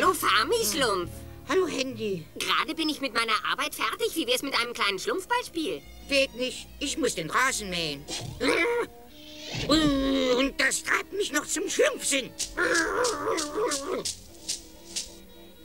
Hallo, Farmi-Schlumpf. Hallo, Handy. Gerade bin ich mit meiner Arbeit fertig. Wie wär's mit einem kleinen Schlumpfballspiel? Geht nicht. Ich muss den Rasen mähen. Und das treibt mich noch zum Schlumpfsinn.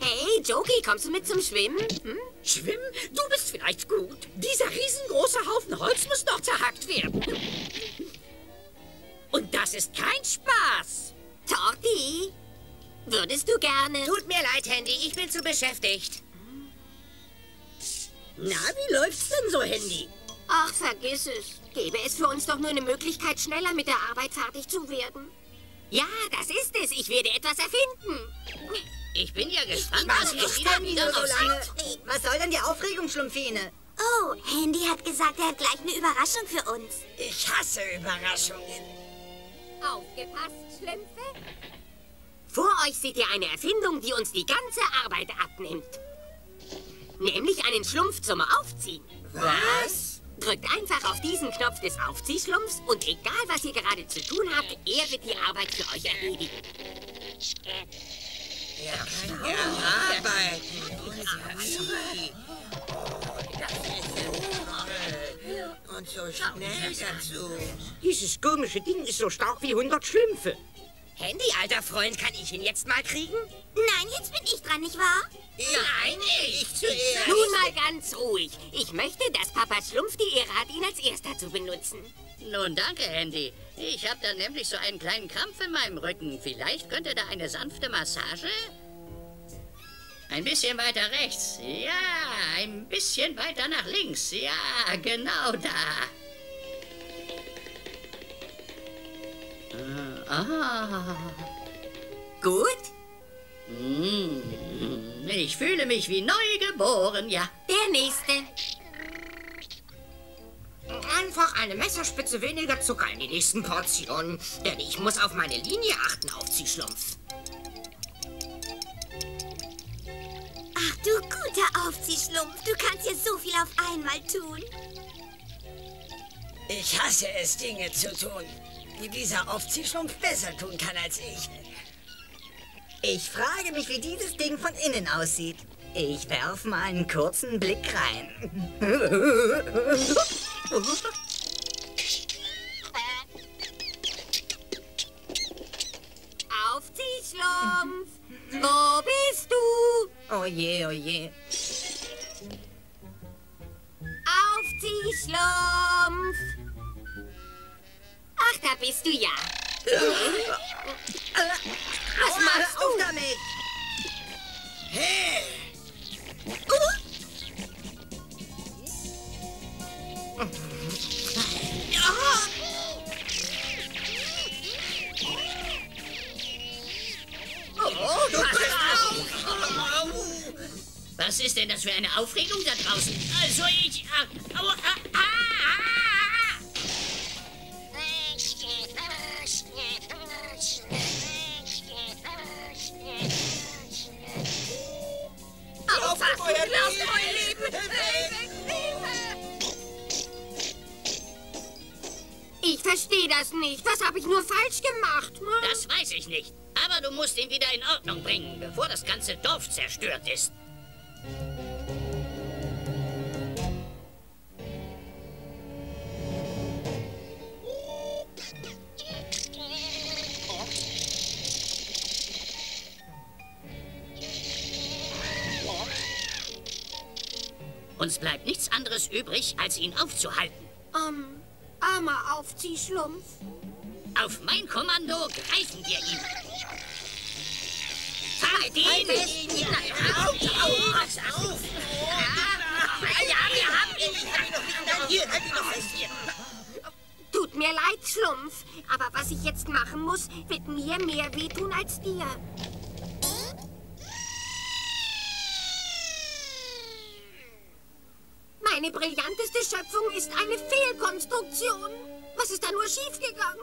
Hey, Joki, kommst du mit zum Schwimmen? Hm? Schwimmen? Du bist vielleicht gut. Dieser riesengroße Haufen Holz muss noch zerhackt werden. Und das ist kein Spaß. Torti, würdest du gerne... Tut mir leid, Handy, ich bin zu beschäftigt. Na, wie läuft's denn so, Handy? Ach, vergiss es. Gäbe es für uns doch nur eine Möglichkeit, schneller mit der Arbeit fertig zu werden. Ja, das ist es. Ich werde etwas erfinden. Ich bin ja gespannt, was ihr wieder so lange... Was soll denn die Aufregung, Schlumpfine? Oh, Handy hat gesagt, er hat gleich eine Überraschung für uns. Ich hasse Überraschungen. Aufgepasst, Schlümpfe. Vor euch seht ihr eine Erfindung, die uns die ganze Arbeit abnimmt. Nämlich einen Schlumpf zum Aufziehen. Was? Drückt einfach auf diesen Knopf des Aufziehschlumpfs und egal, was ihr gerade zu tun habt, er wird die Arbeit für euch erledigen. Ja, arbeiten. Und so schnell dazu. Dieses komische Ding ist so stark wie 100 Schlümpfe. Handy, alter Freund, kann ich ihn jetzt mal kriegen? Nein, jetzt bin ich dran, nicht wahr? Nein, ich zuerst. Nun mal ganz ruhig. Ich möchte, dass Papa Schlumpf die Ehre hat, ihn als Erster zu benutzen. Nun, danke, Handy. Ich habe da nämlich so einen kleinen Krampf in meinem Rücken. Vielleicht könnte da eine sanfte Massage? Ein bisschen weiter rechts. Ja, ein bisschen weiter nach links. Ja, genau da. Gut? Ich fühle mich wie neu geboren, ja. Der Nächste. Einfach eine Messerspitze weniger Zucker in die nächsten Portionen. Denn ich muss auf meine Linie achten, Aufziehschlumpf. Ach du guter Aufziehschlumpf, du kannst ja so viel auf einmal tun. Ich hasse es, Dinge zu tun, die dieser Aufziehschlumpf besser tun kann als ich. Ich frage mich, wie dieses Ding von innen aussieht. Ich werfe mal einen kurzen Blick rein. Aufziehschlumpf, wo bist du? Oh je, oh je. Aufziehschlumpf. Ach, da bist du ja. Was machst du damit? Hey! Was ist denn das für eine Aufregung da draußen? Also ich... Ich verstehe das nicht. Was habe ich nur falsch gemacht? Hm? Das weiß ich nicht. Aber du musst ihn wieder in Ordnung bringen, bevor das ganze Dorf zerstört ist. Uns bleibt nichts anderes übrig, als ihn aufzuhalten. Armer Aufziehschlumpf. Auf mein Kommando greifen wir ihn. Fangt ihn! Auf! Ja, wir haben ihn! Tut mir leid, Schlumpf. Aber was ich jetzt machen muss, wird mir mehr wehtun als dir. Meine brillanteste Schöpfung ist eine Fehlkonstruktion. Was ist da nur schiefgegangen?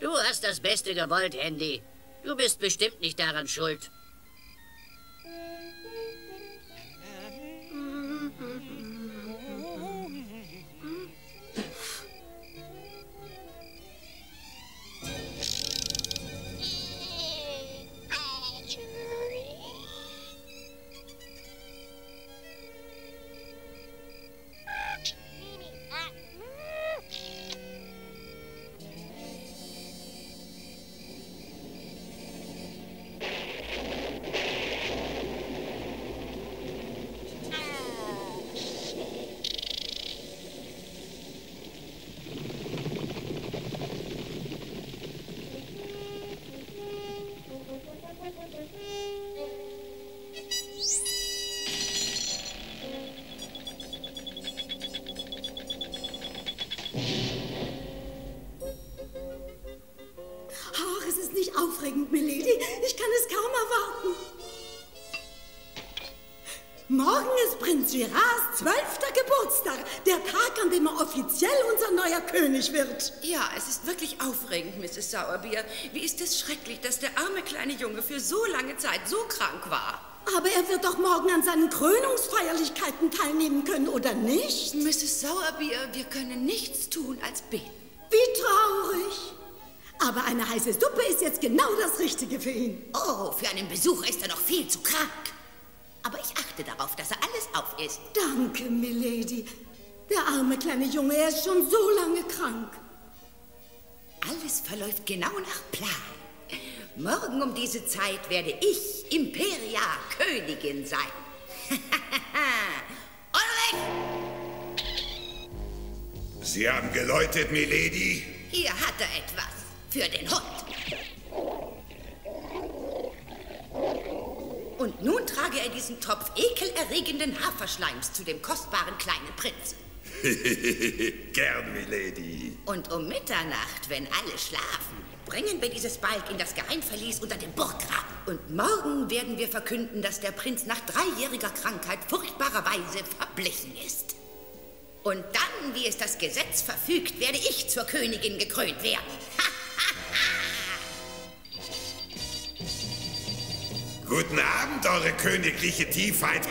Du hast das Beste gewollt, Handy. Du bist bestimmt nicht daran schuld. Gerards 12. Geburtstag, der Tag, an dem er offiziell unser neuer König wird. Ja, es ist wirklich aufregend, Mrs. Sauerbier. Wie ist es schrecklich, dass der arme kleine Junge für so lange Zeit so krank war. Aber er wird doch morgen an seinen Krönungsfeierlichkeiten teilnehmen können, oder nicht? Mrs. Sauerbier, wir können nichts tun als beten. Wie traurig. Aber eine heiße Suppe ist jetzt genau das Richtige für ihn. Oh, für einen Besuch ist er noch viel zu krank. Aber ich achte darauf, dass er alles auf isst. Danke, Milady. Der arme kleine Junge, er ist schon so lange krank. Alles verläuft genau nach Plan. Morgen um diese Zeit werde ich, Imperia, Königin sein. Ulrich! Sie haben geläutet, Milady. Hier hat er etwas. Für den Hund. Und nun trage er diesen Topf ekelerregenden Haferschleims zu dem kostbaren kleinen Prinzen. Gern, Milady. Und um Mitternacht, wenn alle schlafen, bringen wir dieses Balg in das Geheimverlies unter dem Burggraben. Und morgen werden wir verkünden, dass der Prinz nach 3-jähriger Krankheit furchtbarerweise verblichen ist. Und dann, wie es das Gesetz verfügt, werde ich zur Königin gekrönt werden. Guten Abend, eure königliche Tiefheit.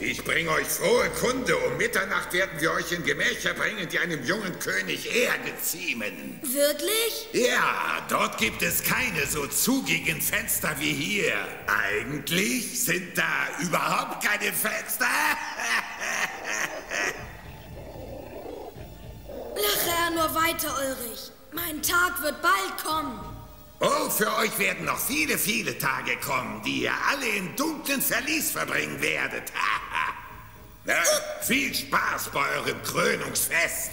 Ich bringe euch frohe Kunde. Um Mitternacht werden wir euch in Gemächer bringen, die einem jungen König eher geziemen. Wirklich? Ja, dort gibt es keine so zugigen Fenster wie hier. Eigentlich sind da überhaupt keine Fenster. Lache er nur weiter, Ulrich. Mein Tag wird bald kommen. Oh, für euch werden noch viele, viele Tage kommen, die ihr alle im dunklen Verlies verbringen werdet. Viel Spaß bei eurem Krönungsfest.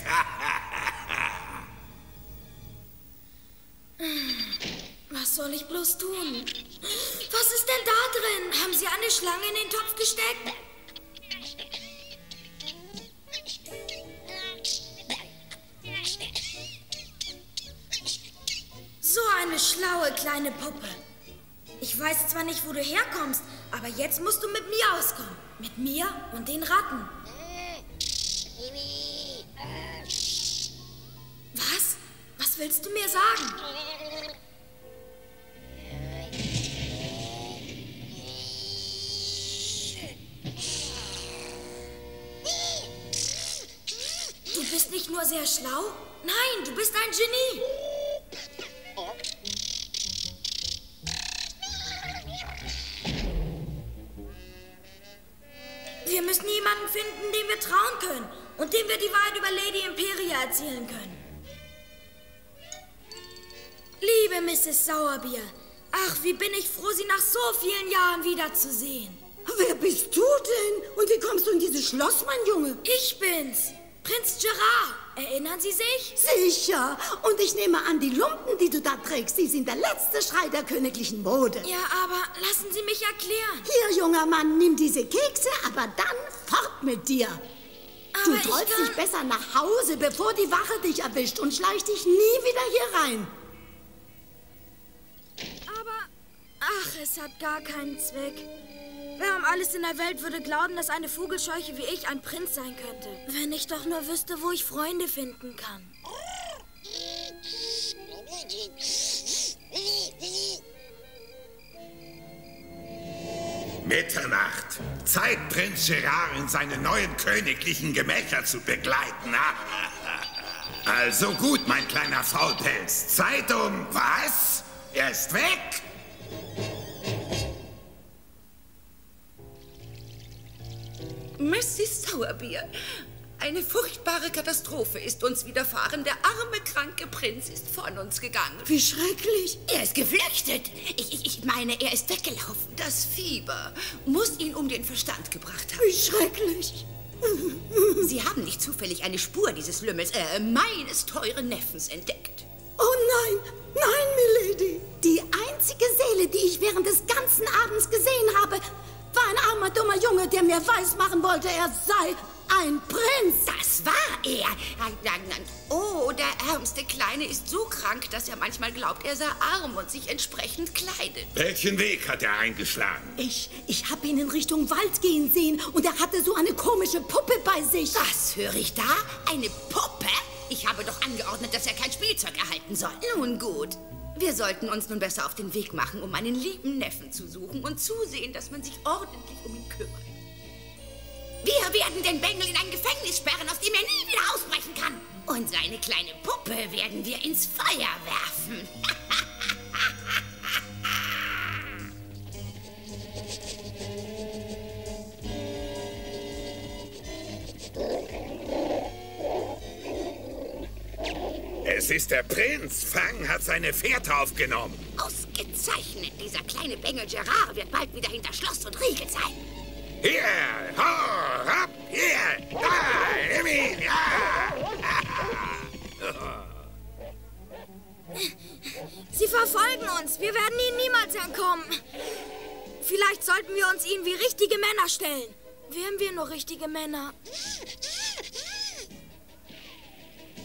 Was soll ich bloß tun? Was ist denn da drin? Haben Sie eine Schlange in den Topf gesteckt? So eine schlaue kleine Puppe. Ich weiß zwar nicht, wo du herkommst, aber jetzt musst du mit mir auskommen. Mit mir und den Ratten. Was? Was willst du mir sagen? Du bist nicht nur sehr schlau, nein, du bist ein Genie. Wir müssen jemanden finden, dem wir trauen können und dem wir die Wahrheit über Lady Imperia erzählen können. Liebe Mrs. Sauerbier, ach, wie bin ich froh, Sie nach so vielen Jahren wiederzusehen. Wer bist du denn? Und wie kommst du in dieses Schloss, mein Junge? Ich bin's, Prinz Gerard. Erinnern Sie sich? Sicher. Und ich nehme an, die Lumpen, die du da trägst, die sind der letzte Schrei der königlichen Mode. Ja, aber lassen Sie mich erklären. Hier, junger Mann, nimm diese Kekse, aber dann fort mit dir. Aber du trollst dich besser nach Hause, bevor die Wache dich erwischt und schleich dich nie wieder hier rein. Aber, ach, es hat gar keinen Zweck. Wer um alles in der Welt würde glauben, dass eine Vogelscheuche wie ich ein Prinz sein könnte? Wenn ich doch nur wüsste, wo ich Freunde finden kann. Mitternacht. Zeit, Prinz Gerard in seine neuen königlichen Gemächer zu begleiten. Also gut, mein kleiner Faulpelz. Zeit um was? Er ist weg? Mrs. Sauerbier, eine furchtbare Katastrophe ist uns widerfahren. Der arme, kranke Prinz ist von uns gegangen. Wie schrecklich. Er ist geflüchtet. Ich meine, er ist weggelaufen. Das Fieber muss ihn um den Verstand gebracht haben. Wie schrecklich. Sie haben nicht zufällig eine Spur dieses Lümmels, meines teuren Neffens entdeckt. Oh nein, nein, Milady. Die einzige Seele, die ich während des ganzen Abends gesehen habe, war ein armer, dummer Junge, der mir weismachen wollte, er sei ein Prinz. Das war er. Oh, der ärmste Kleine ist so krank, dass er manchmal glaubt, er sei arm und sich entsprechend kleidet. Welchen Weg hat er eingeschlagen? Ich habe ihn in Richtung Wald gehen sehen und er hatte so eine komische Puppe bei sich. Was höre ich da? Eine Puppe? Ich habe doch angeordnet, dass er kein Spielzeug erhalten soll. Nun gut. Wir sollten uns nun besser auf den Weg machen, um einen lieben Neffen zu suchen und zusehen, dass man sich ordentlich um ihn kümmert. Wir werden den Bengel in ein Gefängnis sperren, aus dem er nie wieder ausbrechen kann. Und seine kleine Puppe werden wir ins Feuer werfen. Es ist der Prinz. Fang hat seine Fährte aufgenommen. Ausgezeichnet. Dieser kleine Bengel Gerard wird bald wieder hinter Schloss und Riegel sein. Hier, ho, hopp, hier, da, nimm ihn, ja. Sie verfolgen uns. Wir werden ihnen niemals entkommen. Vielleicht sollten wir uns ihnen wie richtige Männer stellen. Wären wir nur richtige Männer?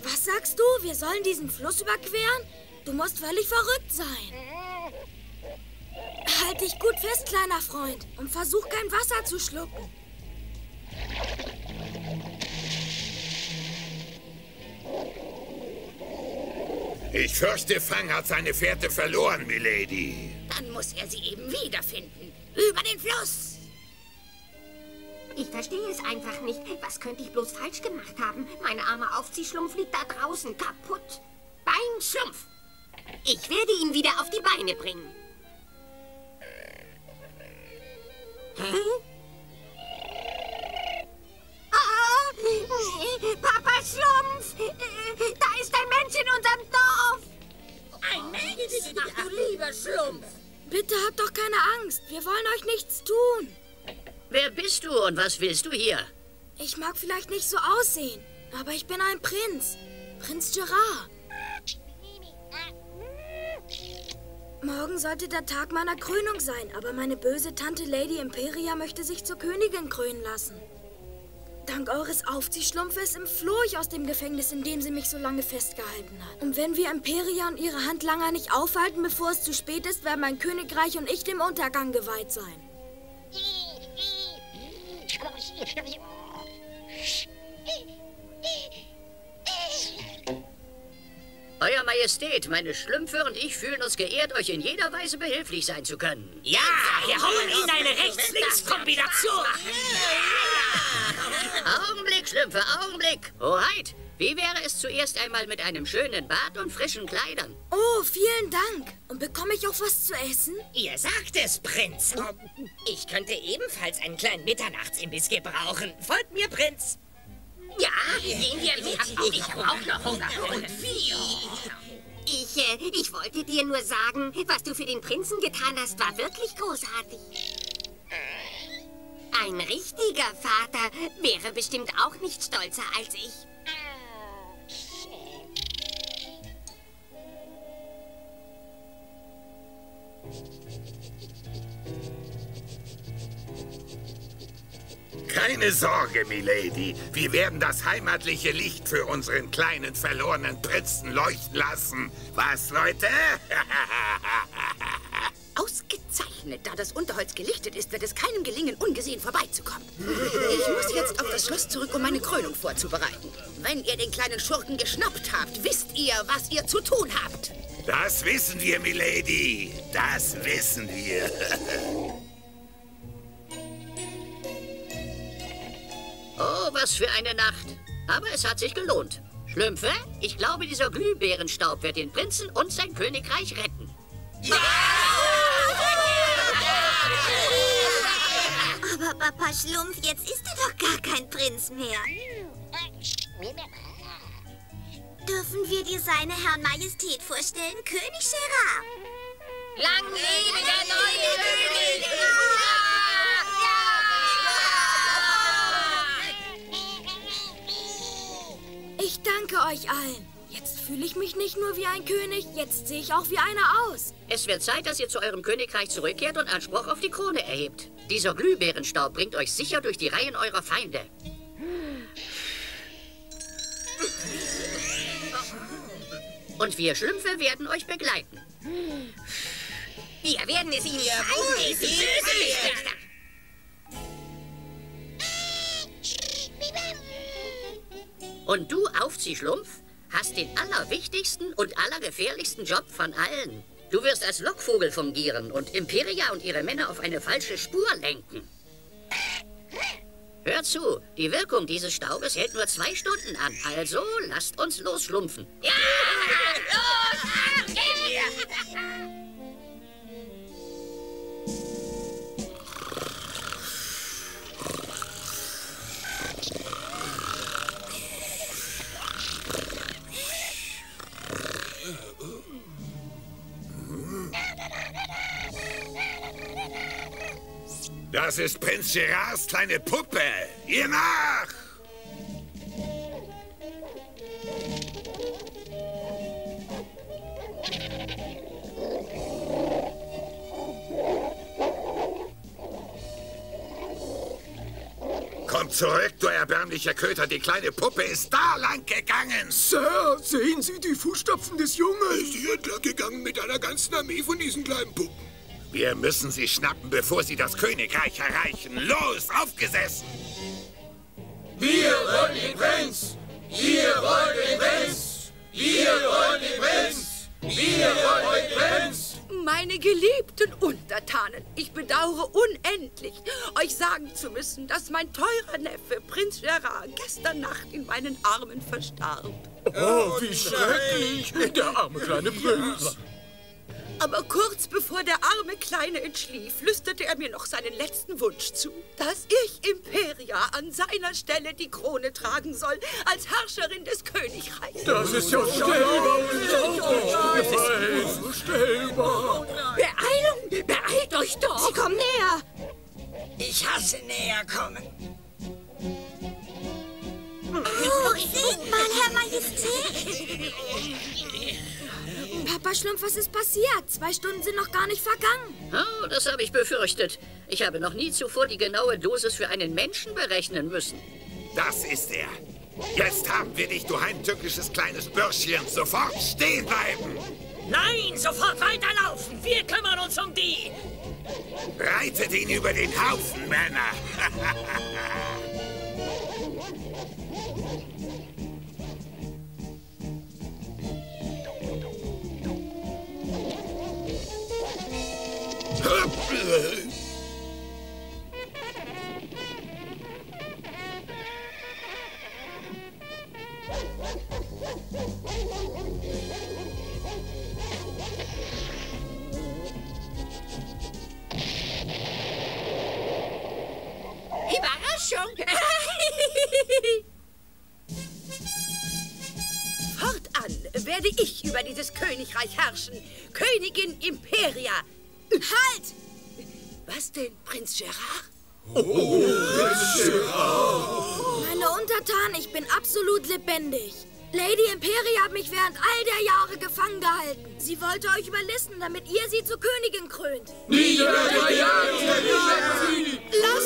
Was sagst du? Wir sollen diesen Fluss überqueren? Du musst völlig verrückt sein. Halt dich gut fest, kleiner Freund, und versuch kein Wasser zu schlucken. Ich fürchte, Fang hat seine Fährte verloren, Milady. Dann muss er sie eben wiederfinden. Über den Fluss! Ich verstehe es einfach nicht. Was könnte ich bloß falsch gemacht haben? Mein armer Aufziehschlumpf liegt da draußen kaputt. Beinschlumpf! Ich werde ihn wieder auf die Beine bringen. Hä? Oh, Papa Schlumpf! Da ist ein Mensch in unserem Dorf! Ein Mensch? Ach du lieber Schlumpf! Bitte habt doch keine Angst. Wir wollen euch nichts tun. Wer bist du und was willst du hier? Ich mag vielleicht nicht so aussehen, aber ich bin ein Prinz. Prinz Gerard. Morgen sollte der Tag meiner Krönung sein, aber meine böse Tante Lady Imperia möchte sich zur Königin krönen lassen. Dank eures Aufziehschlumpfes entfloh ich aus dem Gefängnis, in dem sie mich so lange festgehalten hat. Und wenn wir Imperia und ihre Handlanger nicht aufhalten, bevor es zu spät ist, werden mein Königreich und ich dem Untergang geweiht sein. Euer Majestät, meine Schlümpfe und ich fühlen uns geehrt, euch in jeder Weise behilflich sein zu können. Ja, wir hauen Ihnen eine Rechts-Links-Kombination. Augenblick, Schlümpfe, Augenblick. Hoheit, wie wäre es zuerst einmal mit einem schönen Bad und frischen Kleidern? Oh, vielen Dank. Und bekomme ich auch was zu essen? Ihr sagt es, Prinz. Ich könnte ebenfalls einen kleinen Mitternachtsimbiss gebrauchen. Folgt mir, Prinz. Ja, gehen wir mit. Ich hab auch noch Hunger. Und viel. Ich wollte dir nur sagen, was du für den Prinzen getan hast, war wirklich großartig. Ein richtiger Vater wäre bestimmt auch nicht stolzer als ich. Keine Sorge, Milady. Wir werden das heimatliche Licht für unseren kleinen, verlorenen Prinzen leuchten lassen. Was, Leute? Ausgezeichnet. Da das Unterholz gelichtet ist, wird es keinem gelingen, ungesehen vorbeizukommen. Ich muss jetzt auf das Schloss zurück, um meine Krönung vorzubereiten. Wenn ihr den kleinen Schurken geschnappt habt, wisst ihr, was ihr zu tun habt. Das wissen wir, Milady. Das wissen wir. Oh, was für eine Nacht. Aber es hat sich gelohnt. Schlümpfe, ich glaube, dieser Glühbeerenstaub wird den Prinzen und sein Königreich retten. Ja! Aber Papa Schlumpf, jetzt ist er doch gar kein Prinz mehr. Dürfen wir dir seine Herrn Majestät vorstellen, König Gerard? Lang lebe der neue König! Ich danke euch allen. Jetzt fühle ich mich nicht nur wie ein König, jetzt sehe ich auch wie einer aus. Es wird Zeit, dass ihr zu eurem Königreich zurückkehrt und Anspruch auf die Krone erhebt. Dieser Glühbeerenstaub bringt euch sicher durch die Reihen eurer Feinde. Und wir Schlümpfe werden euch begleiten. Wir werden es Ihnen zeigen. Und du, Aufziehschlumpf, hast den allerwichtigsten und allergefährlichsten Job von allen. Du wirst als Lockvogel fungieren und Imperia und ihre Männer auf eine falsche Spur lenken. Hör zu, die Wirkung dieses Staubes hält nur 2 Stunden an. Also lasst uns los schlumpfen. Ja, los! Das ist Prinz Gerards kleine Puppe. Ihr nach! Kommt zurück, du erbärmlicher Köter. Die kleine Puppe ist da lang gegangen. Sir, sehen Sie die Fußstapfen des Jungen? Ist hier entlang gegangen mit einer ganzen Armee von diesen kleinen Puppen. Wir müssen sie schnappen, bevor sie das Königreich erreichen. Los, aufgesessen! Wir wollen den Prinz! Wir wollen den Prinz! Wir wollen den Prinz! Wir wollen den Prinz! Meine geliebten Untertanen, ich bedauere unendlich, euch sagen zu müssen, dass mein teurer Neffe, Prinz Gerard, gestern Nacht in meinen Armen verstarb. Oh, wie schrecklich! Der arme kleine Prinz! Aber kurz bevor der arme Kleine entschlief, flüsterte er mir noch seinen letzten Wunsch zu, dass ich Imperia an seiner Stelle die Krone tragen soll, als Herrscherin des Königreichs. Das ist ja unvorstellbar. Beeilung! Beeilt euch doch! Sie kommen näher! Ich hasse näher kommen. Oh, seht mal, Herr Majestät! Papa Schlumpf, was ist passiert? 2 Stunden sind noch gar nicht vergangen. Oh, das habe ich befürchtet. Ich habe noch nie zuvor die genaue Dosis für einen Menschen berechnen müssen. Das ist er. Jetzt haben wir dich, du heimtückisches kleines Bürschchen. Sofort stehen bleiben. Nein, sofort weiterlaufen. Wir kümmern uns um die. Reitet ihn über den Haufen, Männer. Überraschung! Fortan werde ich über dieses Königreich herrschen. Königin Imperia. Halt! Was denn, Prinz Gerard? Oh, Prinz Gerard! Meine Untertanen, ich bin absolut lebendig. Lady Imperia hat mich während all der Jahre gefangen gehalten. Sie wollte euch überlisten, damit ihr sie zur Königin krönt. Lasst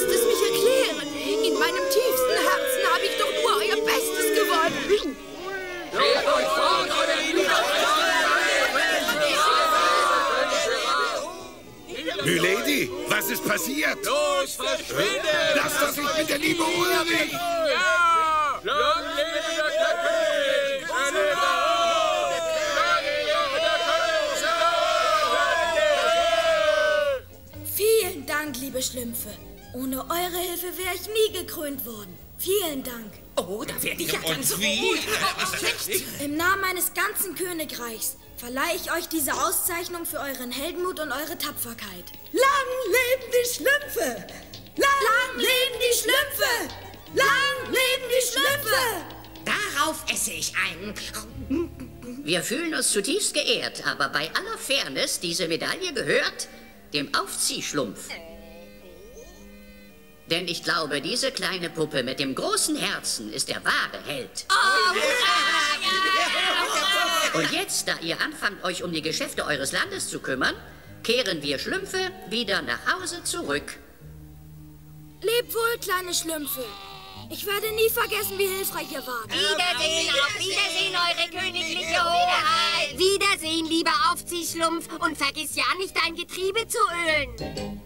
es mich erklären. In meinem tiefsten Herzen habe ich doch nur euer Bestes gewollt. Dreht euch fort, euer Lüder! Milady, was ist passiert? Los, verschwindet! Lass das nicht mit der liebe Ulrich! Ja! Lang lebe der König! Lang lebe der König! Vielen Dank, liebe Schlümpfe. Ohne eure Hilfe wäre ich nie gekrönt worden. Vielen Dank. Oh, da werde ich ja ganz ruhig. Im Namen meines ganzen Königreichs verleihe ich euch diese Auszeichnung für euren Heldenmut und eure Tapferkeit. Lang leben die Schlümpfe! Lang leben die Schlümpfe! Lang leben die Schlümpfe! Darauf esse ich einen. Wir fühlen uns zutiefst geehrt, aber bei aller Fairness, diese Medaille gehört dem Aufziehschlumpf. Denn ich glaube, diese kleine Puppe mit dem großen Herzen ist der wahre Held. Oh, ja! Und jetzt, da ihr anfangt, euch um die Geschäfte eures Landes zu kümmern, kehren wir Schlümpfe wieder nach Hause zurück. Lebt wohl, kleine Schlümpfe. Ich werde nie vergessen, wie hilfreich ihr wart. Wiedersehen, auf Wiedersehen, eure königliche Hoheit. ihn, lieber Aufziehschlumpf, und vergiss ja nicht, dein Getriebe zu ölen.